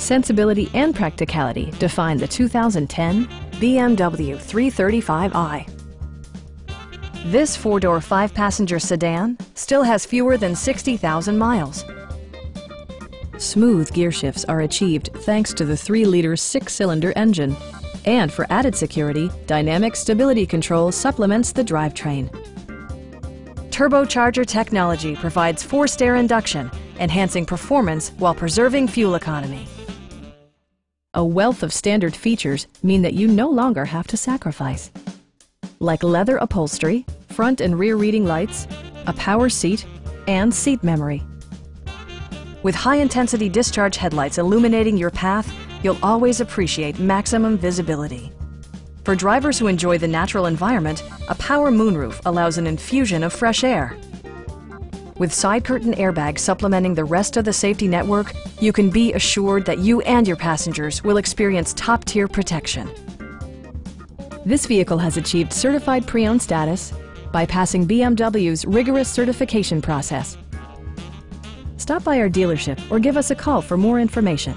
Sensibility and practicality define the 2010 BMW 335i. This four-door, five-passenger sedan still has fewer than 60,000 miles. Smooth gear shifts are achieved thanks to the 3-liter 6-cylinder engine. And for added security, dynamic stability control supplements the drivetrain. Turbocharger technology provides forced air induction, enhancing performance while preserving fuel economy. A wealth of standard features mean that you no longer have to sacrifice, like leather upholstery, front and rear reading lights, a power seat, and seat memory. With high-intensity discharge headlights illuminating your path, you'll always appreciate maximum visibility. For drivers who enjoy the natural environment, a power moonroof allows an infusion of fresh air. With side curtain airbags supplementing the rest of the safety network, you can be assured that you and your passengers will experience top-tier protection. This vehicle has achieved certified pre-owned status by passing BMW's rigorous certification process. Stop by our dealership or give us a call for more information.